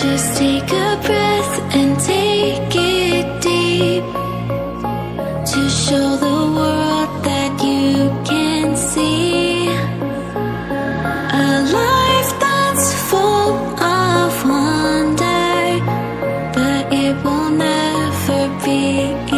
Just take a breath and take it deep, to show the world that you can see a life that's full of wonder, but it will never be enough.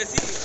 Messi.